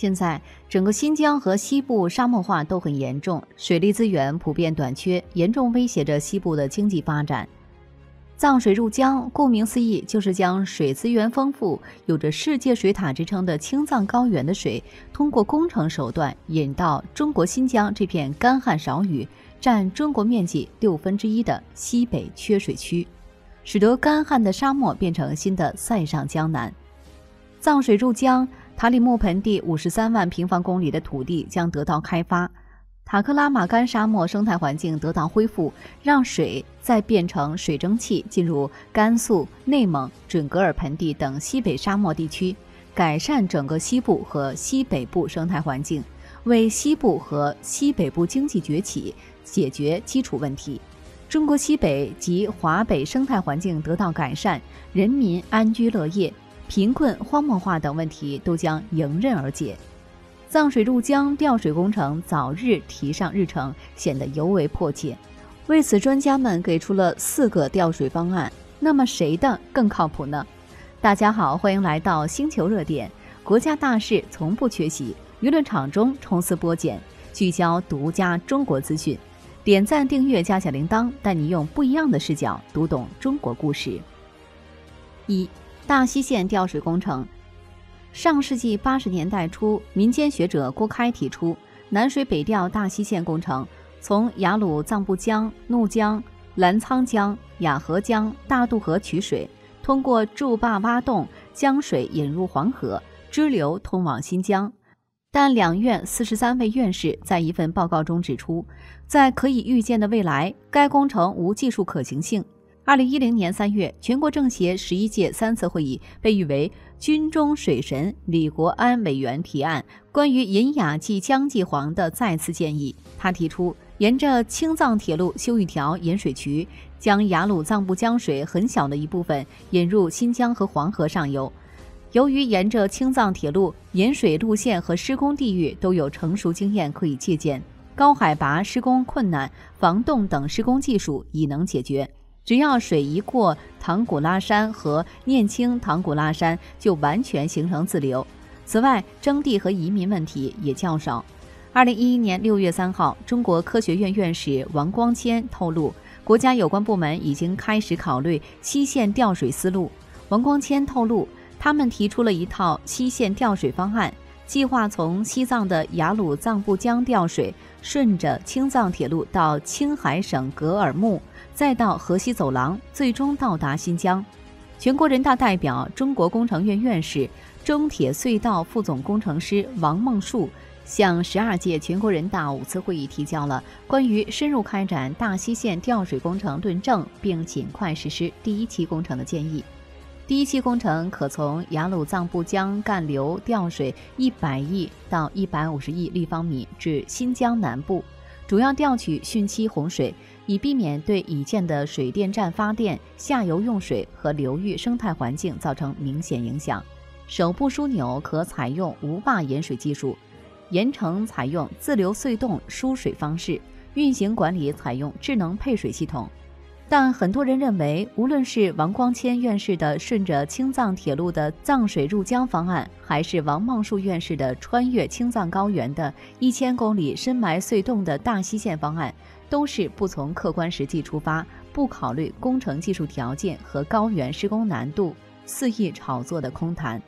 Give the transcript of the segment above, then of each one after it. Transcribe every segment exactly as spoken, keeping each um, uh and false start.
现在，整个新疆和西部沙漠化都很严重，水利资源普遍短缺，严重威胁着西部的经济发展。藏水入江，顾名思义，就是将水资源丰富、有着“世界水塔”之称的青藏高原的水，通过工程手段引到中国新疆这片干旱少雨、占中国面积六分之一的西北缺水区，使得干旱的沙漠变成新的塞上江南。藏水入江，塔里木盆地五十三万平方公里的土地将得到开发，塔克拉玛干沙漠生态环境得到恢复，让水再变成水蒸气进入甘肃、内蒙、准格尔盆地等西北沙漠地区，改善整个西部和西北部生态环境，为西部和西北部经济崛起解决基础问题。中国西北及华北生态环境得到改善，人民安居乐业，贫困、荒漠化等问题都将迎刃而解。藏水入江调水工程早日提上日程显得尤为迫切，为此专家们给出了四个调水方案，那么谁的更靠谱呢？大家好，欢迎来到星球热点，国家大事从不缺席，舆论场中抽丝剥茧，聚焦独家中国资讯，点赞订阅加小铃铛，带你用不一样的视角读懂中国故事。一、大溪县调水工程。上世纪八十年代初，民间学者郭开提出南水北调大溪县工程，从雅鲁藏布江、怒江、澜沧江、雅河江、大渡河取水，通过筑坝挖洞，将水引入黄河支流，通往新疆。但两院四十三位院士在一份报告中指出，在可以预见的未来，该工程无技术可行性。二零一零年三月，全国政协十一届三次会议被誉为“军中水神”李国安委员提案关于银雅济江济黄的再次建议。他提出，沿着青藏铁路修一条引水渠，将雅鲁藏布江水很小的一部分引入新疆和黄河上游。由于沿着青藏铁路引水路线和施工地域都有成熟经验可以借鉴，高海拔施工困难、防冻等施工技术已能解决。只要水一过唐古拉山和念青唐古拉山，就完全形成自流。此外，征地和移民问题也较少。二零一一年六月三号，中国科学院院士王光谦透露，国家有关部门已经开始考虑西线调水思路。王光谦透露，他们提出了一套西线调水方案，计划从西藏的雅鲁藏布江调水，顺着青藏铁路到青海省格尔木，再到河西走廊，最终到达新疆。全国人大代表、中国工程院院士、中铁隧道副总工程师王梦树向十二届全国人大五次会议提交了关于深入开展大溪县调水工程论证并尽快实施第一期工程的建议。第一期工程可从雅鲁藏布江干流调水一百亿到一百五十亿立方米至新疆南部，主要调取汛期洪水，以避免对已建的水电站发电、下游用水和流域生态环境造成明显影响。首部枢纽可采用无坝引水技术，盐城采用自流隧洞输水方式，运行管理采用智能配水系统。但很多人认为，无论是王光谦院士的顺着青藏铁路的藏水入江方案，还是王梦树院士的穿越青藏高原的一千公里深埋隧洞的大溪县方案，都是不从客观实际出发，不考虑工程技术条件和高原施工难度，肆意炒作的空谈。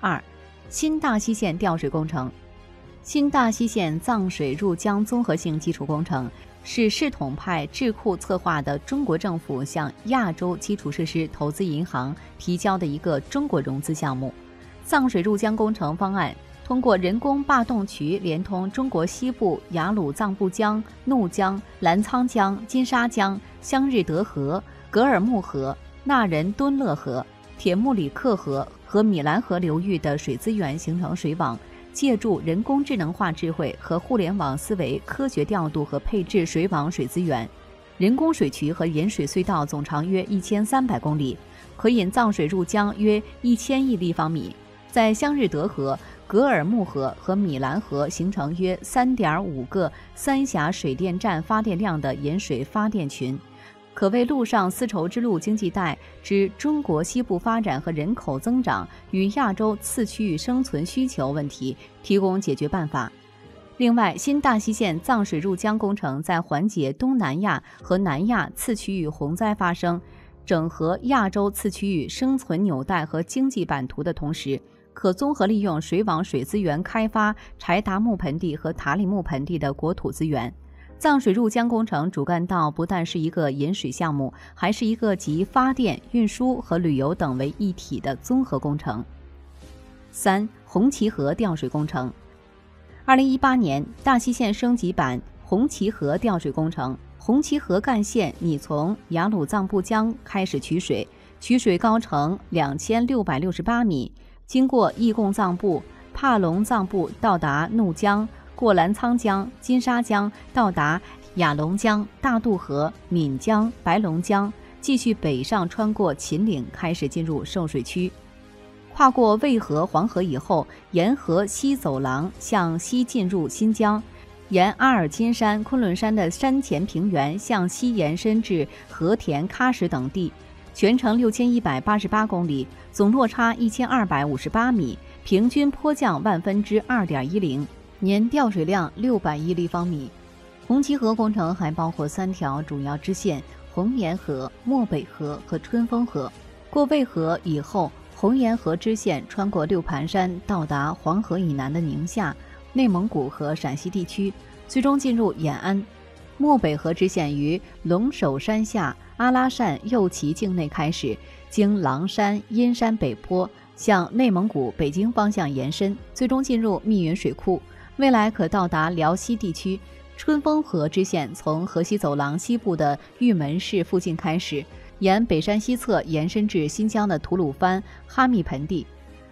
二、新大溪县调水工程。新大溪县藏水入江综合性基础工程是市统派智库策划的中国政府向亚洲基础设施投资银行提交的一个中国融资项目。藏水入江工程方案通过人工坝洞渠连通中国西部雅鲁藏布江、怒江、澜沧江、金沙江、香日德河、格尔木河、纳仁敦勒河、铁木里克河和米兰河流域的水资源，形成水网，借助人工智能化智慧和互联网思维，科学调度和配置水网水资源。人工水渠和引水隧道总长约一千三百公里，可引藏水入江约一千亿立方米，在香日德河、格尔木河和米兰河形成约三点五个三峡水电站发电量的引水发电群，可谓陆上丝绸之路经济带之中国西部发展和人口增长与亚洲次区域生存需求问题提供解决办法。另外，新大溪县藏水入江工程在缓解东南亚和南亚次区域洪灾发生、整合亚洲次区域生存纽带和经济版图的同时，可综合利用水网水资源开发柴达木盆地和塔里木盆地的国土资源。藏水入江工程主干道不但是一个引水项目，还是一个集发电、运输和旅游等为一体的综合工程。三、红旗河调水工程。二零一八年，大溪县升级版红旗河调水工程，红旗河干线拟从雅鲁藏布江开始取水，取水高程两千六百六十八米。经过义贡藏布、帕隆藏布到达怒江、过澜沧江、金沙江，到达雅龙江、大渡河、岷江、白龙江，继续北上穿过秦岭，开始进入受水区。跨过渭河、黄河以后，沿河西走廊向西进入新疆，沿阿尔金山、昆仑山的山前平原向西延伸至和田、喀什等地。全程六千一百八十八公里，总落差一千二百五十八米，平均坡降万分之二点一零，年调水量六百亿立方米。红旗河工程还包括三条主要支线：红岩河、漠北河和春风河。过渭河以后，红岩河支线穿过六盘山，到达黄河以南的宁夏、内蒙古和陕西地区，最终进入延安。漠北河支线于龙首山下、阿拉善、右旗境内开始，经狼山、阴山北坡，向内蒙古、北京方向延伸，最终进入密云水库，未来可到达辽西地区。春风河支线从河西走廊西部的玉门市附近开始，沿北山西侧延伸至新疆的吐鲁番、哈密盆地。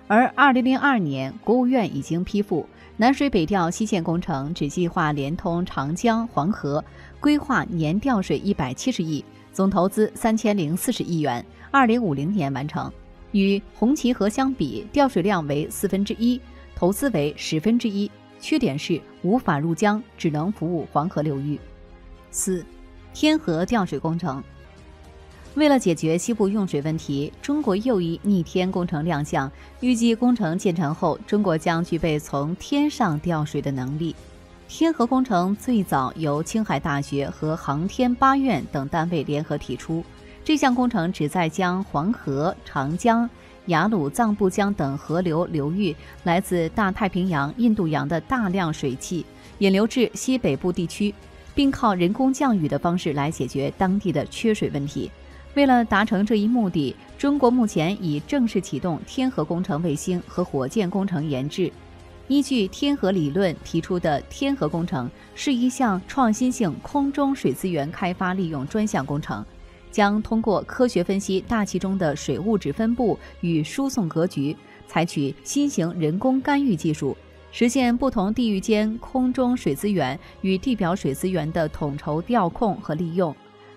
而二零零二年，国务院已经批复南水北调西线工程，只计划连通长江、黄河，规划年调水一百七十亿，总投资三千零四十亿元，二零五零年完成。与红旗河相比，调水量为四分之一，投资为十分之一。缺点是无法入江，只能服务黄河流域。四、天河调水工程。为了解决西部用水问题，中国又一逆天工程亮相。预计工程建成后，中国将具备从天上调水的能力。天河工程最早由青海大学和航天八院等单位联合提出，这项工程旨在将黄河、长江、雅鲁藏布江等河流流域来自大太平洋、印度洋的大量水汽引流至西北部地区，并靠人工降雨的方式来解决当地的缺水问题。为了达成这一目的，中国目前已正式启动天河工程卫星和火箭工程研制。依据天河理论提出的天河工程是一项创新性空中水资源开发利用专项工程，将通过科学分析大气中的水物质分布与输送格局，采取新型人工干预技术，实现不同地域间空中水资源与地表水资源的统筹调控和利用。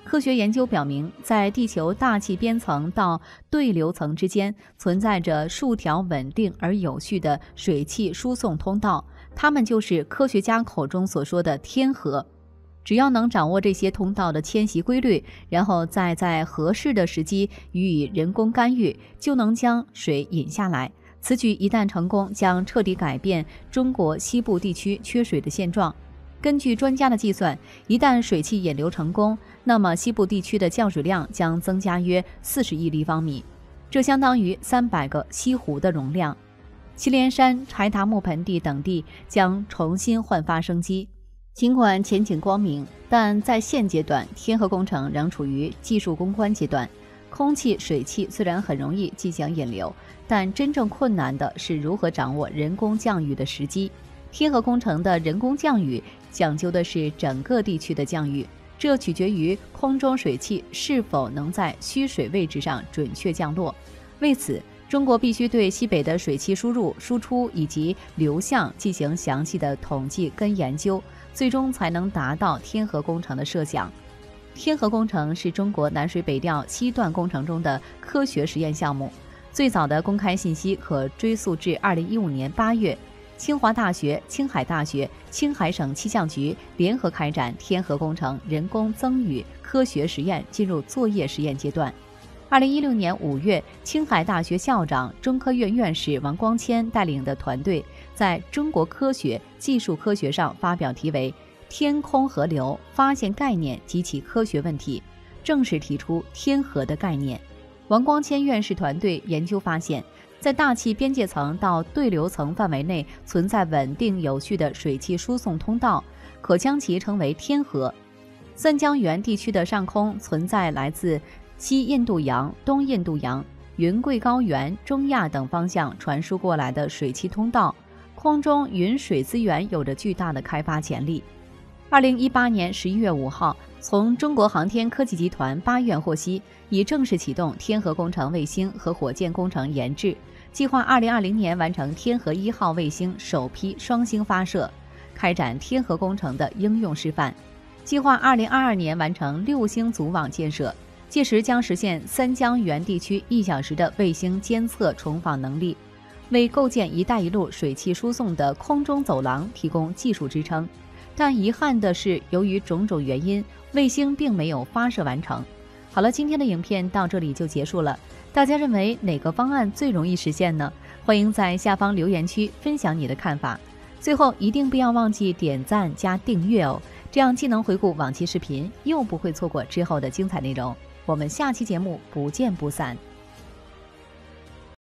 科学研究表明，在地球大气边层到对流层之间存在着数条稳定而有序的水汽输送通道，它们就是科学家口中所说的天河。只要能掌握这些通道的迁徙规律，然后再在合适的时机予以人工干预，就能将水引下来。此举一旦成功，将彻底改变中国西部地区缺水的现状。根据专家的计算，一旦水汽引流成功，那么西部地区的降水量将增加约四十亿立方米，这相当于三百个西湖的容量。祁连山、柴达木盆地等地将重新焕发生机。尽管前景光明，但在现阶段，天河工程仍处于技术攻关阶段。空气、水汽虽然很容易进行引流，但真正困难的是如何掌握人工降雨的时机。天河工程的人工降雨讲究的是整个地区的降雨，这取决于空中水汽是否能在需水位置上准确降落。为此，中国必须对西北的水汽输入、输出以及流向进行详细的统计跟研究，最终才能达到天河工程的设想。天河工程是中国南水北调西段工程中的科学实验项目，最早的公开信息可追溯至二零一五年八月。清华大学、青海大学、青海省气象局联合开展天河工程人工增雨科学实验进入作业实验阶段。二零一六年五月，青海大学校长、中科院院士王光谦带领的团队在中国科学技术科学上发表题为《天空河流：发现概念及其科学问题》，正式提出天河的概念。王光谦院士团队研究发现，在大气边界层到对流层范围内存在稳定有序的水汽输送通道，可将其称为天河。三江源地区的上空存在来自西印度洋、东印度洋、云贵高原、中亚等方向传输过来的水汽通道，空中云水资源有着巨大的开发潜力。二零一八年十一月五号，从中国航天科技集团八院获悉，已正式启动天河工程卫星和火箭工程研制，计划二零二零年完成天河一号卫星首批双星发射，开展天河工程的应用示范，计划二零二二年完成六星组网建设。届时将实现三江源地区一小时的卫星监测重访能力，为构建"一带一路"水汽输送的空中走廊提供技术支撑。但遗憾的是，由于种种原因，卫星并没有发射完成。好了，今天的影片到这里就结束了。大家认为哪个方案最容易实现呢？欢迎在下方留言区分享你的看法。最后，一定不要忘记点赞加订阅哦，这样既能回顾往期视频，又不会错过之后的精彩内容。我们下期节目不见不散。